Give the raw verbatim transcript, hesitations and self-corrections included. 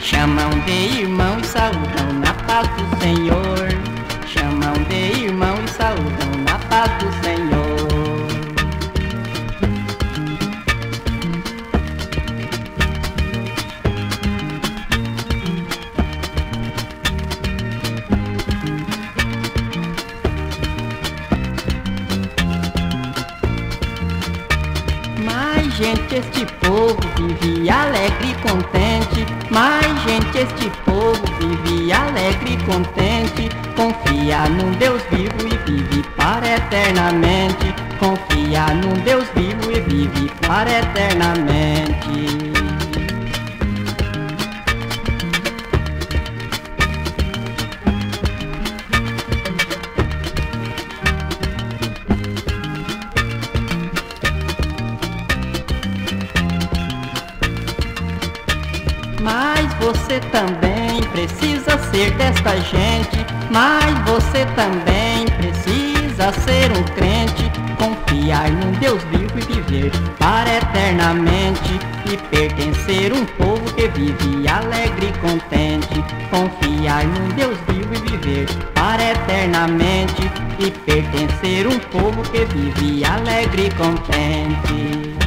Chamam de irmão e saudam na paz do Senhor. Chamam de irmão e saudam na paz do Senhor. Mas, gente, este povo vive alegre e contente. Mas, gente, este povo vive alegre e contente. Confia num Deus vivo e vive para eternamente. Confia num Deus vivo e vive para eternamente. Mas você também precisa ser desta gente. Mas você também precisa ser um crente. Confiar num Deus vivo e viver para eternamente. E pertencer um povo que vive alegre e contente. Confiar num Deus vivo e viver para eternamente. E pertencer um povo que vive alegre e contente.